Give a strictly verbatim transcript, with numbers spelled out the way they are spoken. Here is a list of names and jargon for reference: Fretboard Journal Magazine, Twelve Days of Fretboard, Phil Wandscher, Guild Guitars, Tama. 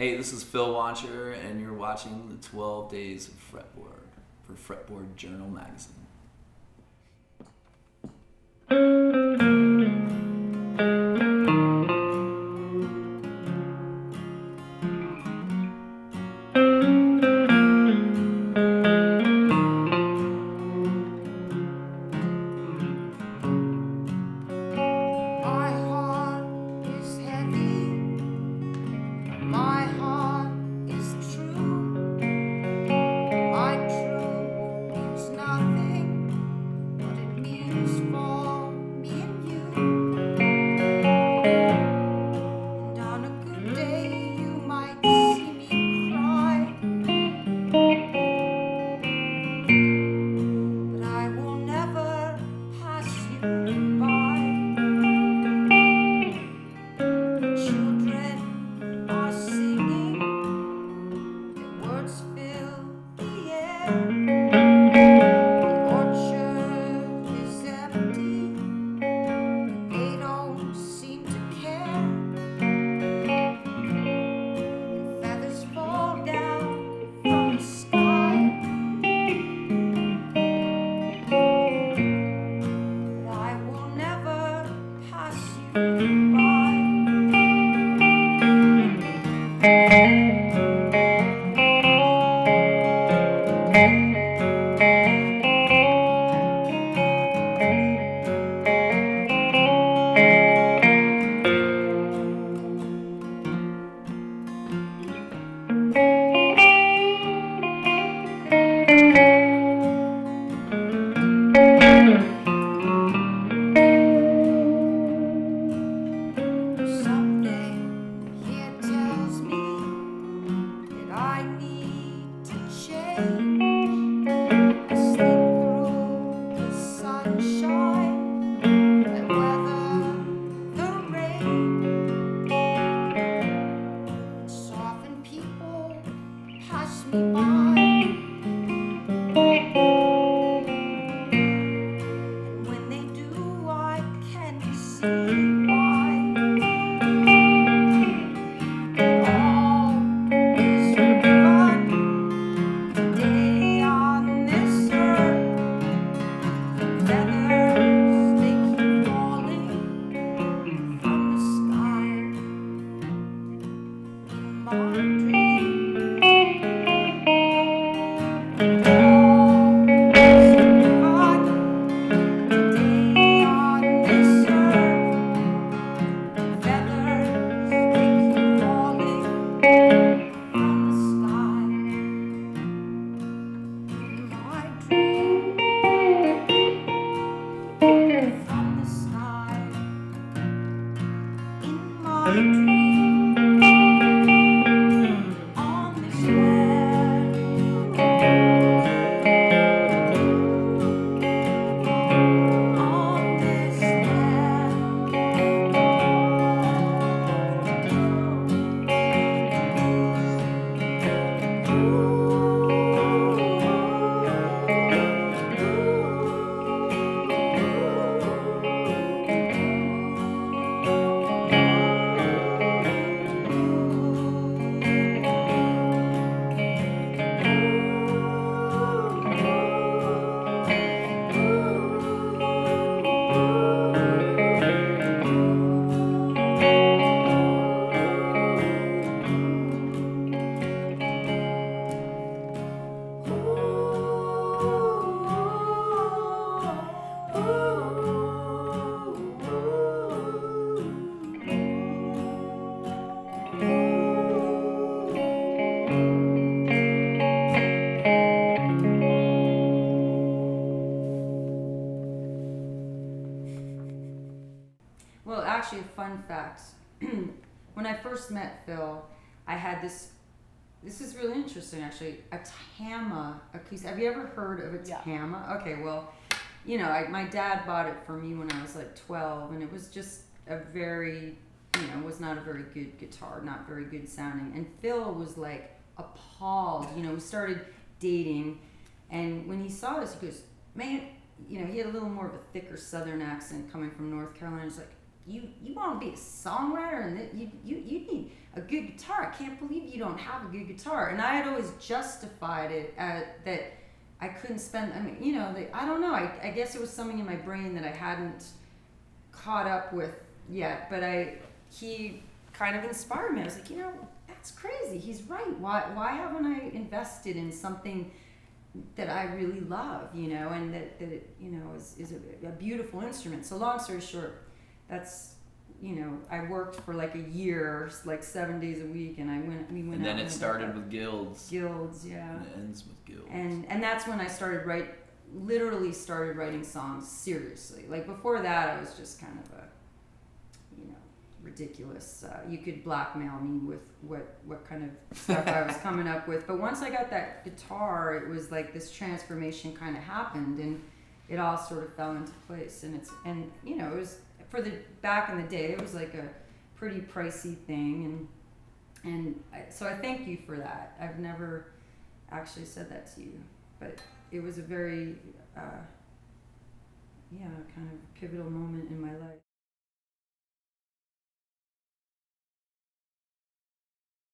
Hey, this is Phil Wandscher, and you're watching the twelve Days of Fretboard for Fretboard Journal Magazine. Well, actually, a fun fact, when I first met Phil, I had this, this is really interesting actually, a Tama acoustic. Have you ever heard of a Tama? Yeah. Okay, well, you know, I, my dad bought it for me when I was like twelve, and it was just a very, you know, was not a very good guitar, not very good sounding. And Phil was like appalled, you know, we started dating, and when he saw this, he goes, man, you know, he had a little more of a thicker Southern accent coming from North Carolina. He's like, you you want to be a songwriter, and that you, you you need a good guitar. I can't believe you don't have a good guitar. And I had always justified it uh, that I couldn't spend. I mean, you know, the, I don't know. I I guess it was something in my brain that I hadn't caught up with yet. But I he kind of inspired me. I was like, you know, that's crazy. He's right. Why why haven't I invested in something that I really love, you know, and that, that it, you know, is, is a, a beautiful instrument. So long story short, that's, you know, I worked for like a year, like seven days a week, and I went, we went and then out it and started with guilds. Guilds, yeah. And it ends with guilds. And, and that's when I started write, literally started writing songs seriously. Like before that, I was just kind of a, you know, ridiculous, uh, you could blackmail me with what what kind of stuff I was coming up with. But once I got that guitar, it was like this transformation kind of happened, and it all sort of fell into place. And it's, and you know, it was, for the back in the day, it was like a pretty pricey thing, and and I, so I thank you for that. I've never actually said that to you, but it was a very uh, yeah, kind of pivotal moment in my life.